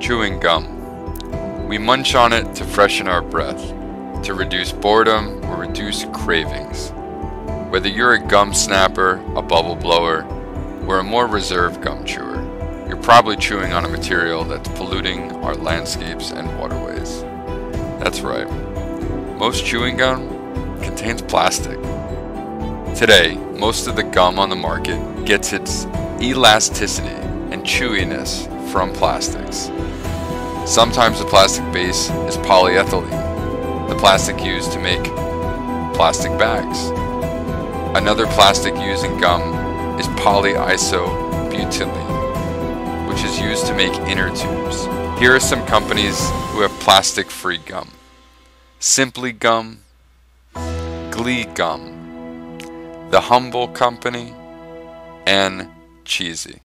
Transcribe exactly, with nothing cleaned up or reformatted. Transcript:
chewing gum. We munch on it to freshen our breath, to reduce boredom or reduce cravings. Whether you're a gum snapper, a bubble blower, or a more reserved gum chewer, you're probably chewing on a material that's polluting our landscapes and waterways. That's right, most chewing gum contains plastic. Today, most of the gum on the market gets its elasticity and chewiness from plastics. Sometimes the plastic base is polyethylene, the plastic used to make plastic bags. Another plastic used in gum is polyisobutylene, which is used to make inner tubes. Here are some companies who have plastic-free gum. Simply Gum, Glee Gum, The Humble Company, and Chewy.